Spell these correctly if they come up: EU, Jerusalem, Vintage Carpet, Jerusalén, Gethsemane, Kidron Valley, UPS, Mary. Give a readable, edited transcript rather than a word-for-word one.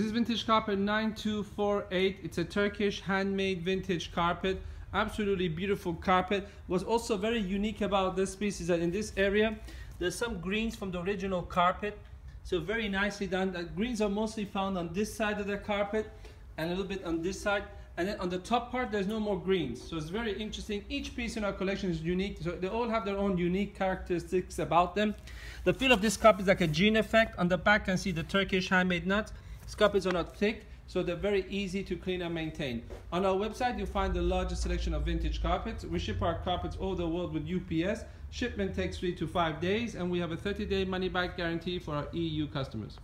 This is vintage carpet 9248. It's a Turkish handmade vintage carpet. Absolutely beautiful carpet. What's also very unique about this piece is that in this area, there's some greens from the original carpet. So very nicely done. The greens are mostly found on this side of the carpet and a little bit on this side. And then on the top part, there's no more greens. So it's very interesting. Each piece in our collection is unique. So they all have their own unique characteristics about them. The feel of this carpet is like a jean effect. On the back, you can see the Turkish handmade nuts. These carpets are not thick, so they're very easy to clean and maintain. On our website, you'll find the largest selection of vintage carpets. We ship our carpets all over the world with UPS. Shipment takes 3 to 5 days, and we have a 30-day money-back guarantee for our EU customers.